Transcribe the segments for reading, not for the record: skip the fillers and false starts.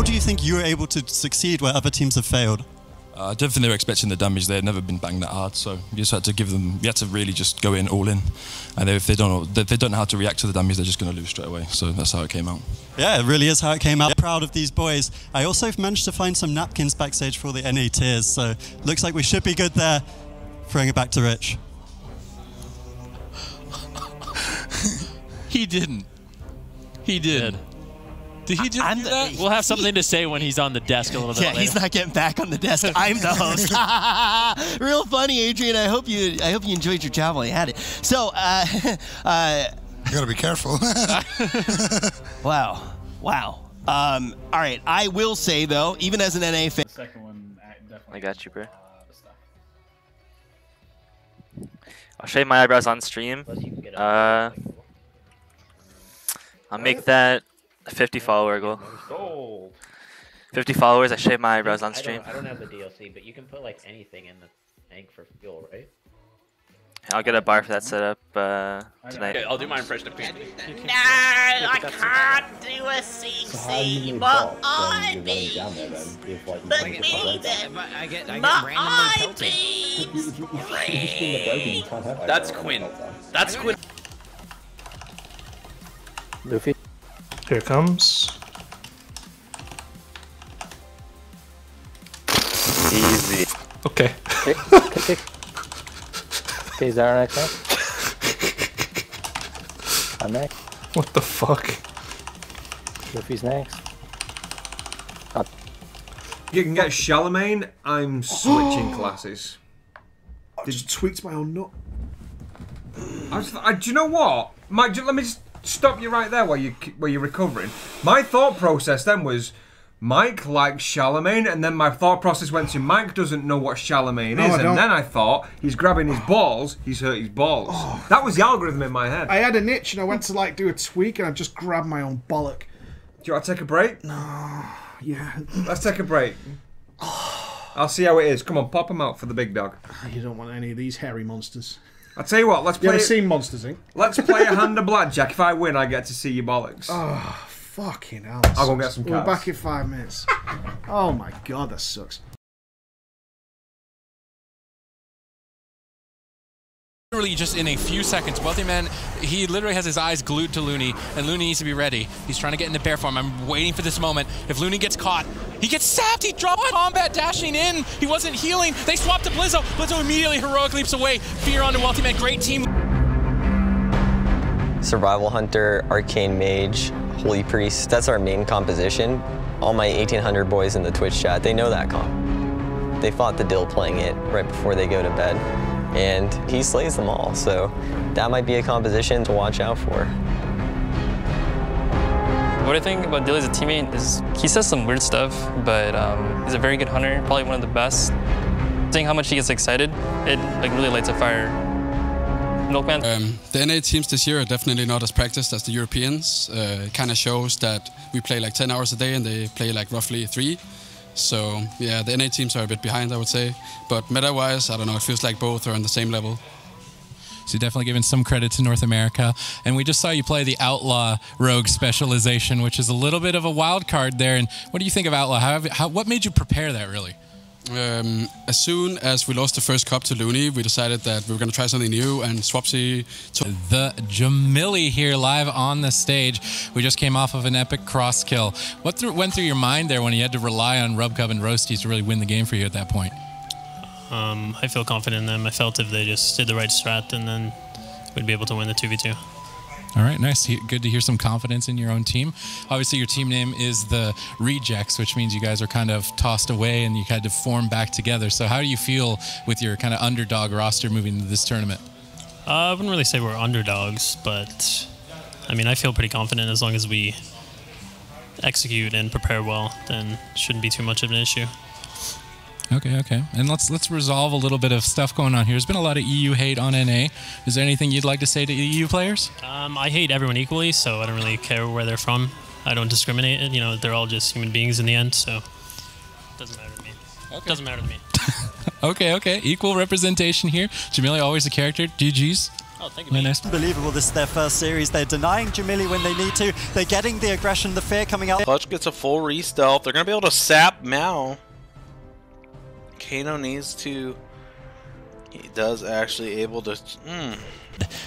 How do you think you were able to succeed where other teams have failed? I don't think they were expecting the damage. They had never been banged that hard, so you just had to give them. You had to really just go in all in, and if they don't know how to react to the damage, they're just going to lose straight away. So that's how it came out. Yeah, it really is how it came out. Proud of these boys. I also managed to find some napkins backstage for all the NA tiers, so looks like we should be good there. Throwing it back to Rich. He didn't. He did. Did he just do that? We'll have something to say when he's on the desk a little bit later. Yeah, he's not getting back on the desk. I'm the host. Real funny, Adrian. I hope you enjoyed your job while you had it. So, you gotta be careful. Wow. All right. I will say though, even as an NA fan. The second one, definitely. I got you, bro. I'll shave my eyebrows on stream. I'll make that 50 follower goal. Gold. 50 followers, I shave my eyebrows on stream. I don't have the DLC, but you can put like anything in the tank for fuel, right? I'll get a bar for that setup tonight. Okay, I'll do my impression of Pete. No, I can't do a CC. My eye beams. But me then. My eye beams. That's Quinn. That's Quinn. Luffy. Here it comes. Easy. Okay. Kick. Okay, is that our next one? I'm next. What the fuck? Luffy's next. Oh. You can get Charlemagne. I'm switching classes. I just tweaked my own nut. Do you know what? Mike, let me just stop you right there while you're recovering. My thought process then was Mike likes Charlemagne, and then my thought process went to Mike doesn't know what Charlemagne is, and then I thought he's grabbing his balls, he's hurt his balls. Oh. That was the algorithm in my head. I had an itch and I went to like do a tweak and I just grabbed my own bollock. Do you want to take a break? No. Yeah. Let's take a break. I'll see how it is. Come on, pop them out for the big dog. You don't want any of these hairy monsters. I'll tell you what, let's play... You've seen Monsters, Inc. Let's play a hand of blackjack. If I win, I get to see your bollocks. Oh, fucking hell. I'll go get some cards. We're back in 5 minutes. Oh my god, that sucks. Literally just in a few seconds, Wealthy Man, he literally has his eyes glued to Looney, and Looney needs to be ready. He's trying to get into bear form. I'm waiting for this moment. If Looney gets caught, he gets sapped. He dropped combat dashing in. He wasn't healing. They swapped to Blizzo. Blizzo immediately heroic leaps away. Fear onto Wealthy Man. Great team. Survival Hunter, Arcane Mage, Holy Priest. That's our main composition. All my 1,800 boys in the Twitch chat, they know that comp. They fought the Dill playing it right before they go to bed. And he slays them all, so that might be a composition to watch out for. What I think about Dilly as a teammate is he says some weird stuff, but he's a very good hunter, probably one of the best. Seeing how much he gets excited, it like really lights a fire. Milkman? The NA teams this year are definitely not as practiced as the Europeans. It kind of shows that we play like 10 hours a day and they play like roughly 3. So, yeah, the NA teams are a bit behind, I would say. But meta-wise, I don't know, it feels like both are on the same level. So you're definitely giving some credit to North America. And we just saw you play the Outlaw Rogue specialization, which is a little bit of a wild card there. And what do you think of Outlaw? What made you prepare that, really? As soon as we lost the first cup to Looney, we decided that we were going to try something new, and Swapsy... The Jamili here live on the stage. We just came off of an epic cross kill. What went through your mind there when you had to rely on Rub Cub and Roasty to really win the game for you at that point? I feel confident in them. I felt if they just did the right strat, and then we'd be able to win the 2v2. All right, nice. Good to hear some confidence in your own team. Obviously, your team name is the Rejects, which means you guys are kind of tossed away and you had to form back together. So how do you feel with your kind of underdog roster moving into this tournament? I wouldn't really say we're underdogs, but I mean, I feel pretty confident as long as we execute and prepare well, then shouldn't be too much of an issue. Okay. And let's resolve a little bit of stuff going on here. There's been a lot of EU hate on NA. Is there anything you'd like to say to EU players? I hate everyone equally, so I don't really care where they're from. I don't discriminate. You know, they're all just human beings in the end, so it doesn't matter to me. Okay. Doesn't matter to me. Okay. Equal representation here. Jamili, always a character. GGs. Oh, thank you. Nice. Unbelievable, this is their first series. They're denying Jamili when they need to. They're getting the aggression, the fear coming out. Clutch gets a full re-stealth. They're going to be able to sap Mao. Kano needs to... He does actually able to...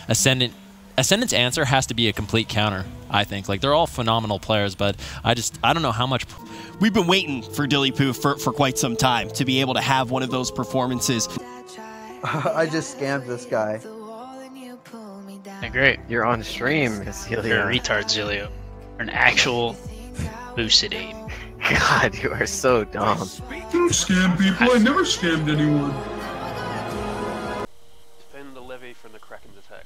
Ascendant's answer has to be a complete counter, I think. Like, they're all phenomenal players, but I don't know how much... We've been waiting for Dillypoo for quite some time to be able to have one of those performances. I just scammed this guy. Hey, great. You're on stream, Zilio. You're a retard, Zilio. You're an actual boosted ape. God, you are so dumb. I don't scam people. I never scammed anyone. Defend the levee from the Kraken's attack.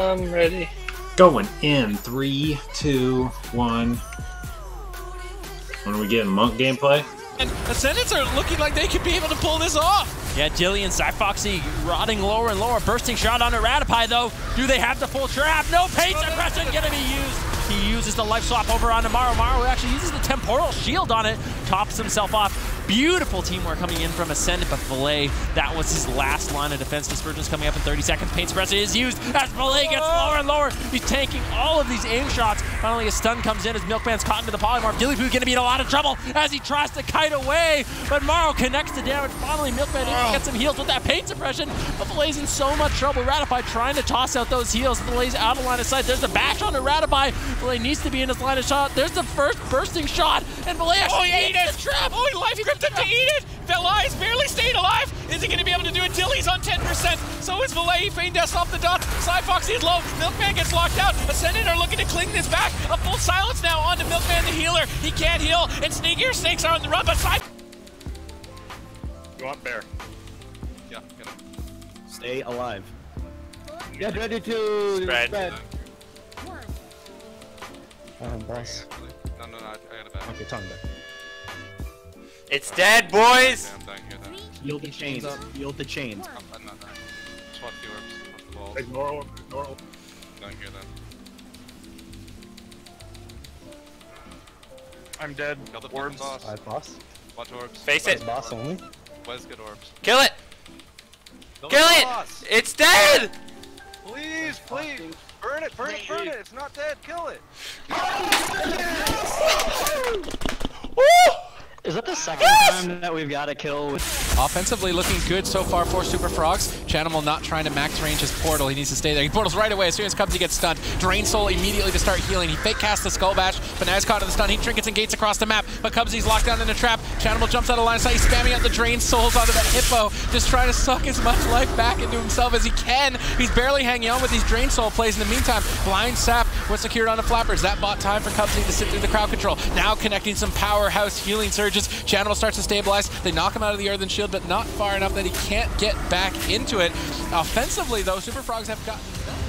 I'm ready. Going in 3, 2, 1. When are we getting monk gameplay? And Ascendants are looking like they could be able to pull this off. Yeah, Dillian, Cyfoxy rotting lower and lower. Bursting shot onto Rattapai though. Do they have the full trap? No, paint suppression gonna be used. He uses the life swap over onto Mauro. Mauro actually uses the temporal shield on it, tops himself off. Beautiful teamwork coming in from Ascendant, but Velay, that was his last line of defense. Dispersion's coming up in 30 seconds. Paint suppressor is used as Velay gets lower and lower. He's tanking all of these aim shots. Finally, a stun comes in as Milkman's caught into the polymorph. Dillypoo gonna be in a lot of trouble as he tries to kite away, but Mauro connects the damage. Finally, Milkman gets some heals with that paint suppression, but Velay's in so much trouble. Rattapai trying to toss out those heals. Velay's out of line of sight. There's the bash onto Rattapai. Velay needs to be in his line of shot. There's the first bursting shot, and Velay actually eats the trap. Oh, he life gripped him to eat it. Velay's barely stayed alive. Is he going to be able to do it till he's on 10%? So is Velay. He feigned us off the dots. Cyfoxy is low. Milkman gets locked out. Ascendant are looking to cling this back. A full silence now onto Milkman the healer. He can't heal, and Sneakier snakes are on the run, but you want bear? Yeah, get him. Stay alive. Get ready to spread. Boss. No, I got a bad. Okay, talking back. It's dead, boys! Yield the chains. Yield the chains. I'm not dying. Swap the orbs. Swap the balls. Ignore orb. Don't hear them. I'm dead. Kill the orbs. Alright, boss. Watch orbs. Face it. Boss only. Where's good orbs? Kill it! Kill it! It's dead! Please, please! Burn it, burn it, burn it! It's not dead, kill it! Is that the second time that we've got to kill? Offensively looking good so far for Super Frogs. Chanimal not trying to max range his portal. He needs to stay there. He portals right away as soon as Cubsy gets stunned. Drain Soul immediately to start healing. He fake casts the Skull Bash, but now he's caught in the stun. He trinkets and gates across the map, but Cubsy's locked down in a trap. Chanimal jumps out of line of sight. He's spamming out the Drain Souls onto that Hippo, just trying to suck as much life back into himself as he can. He's barely hanging on with these Drain Soul plays. In the meantime, Blind Sap was secured onto Flappers. That bought time for Cubsy to sit through the crowd control. Now connecting some powerhouse healing surge. Chanimal starts to stabilize. They knock him out of the earthen shield, but not far enough that he can't get back into it. Offensively, though, Super Frogs have gotten...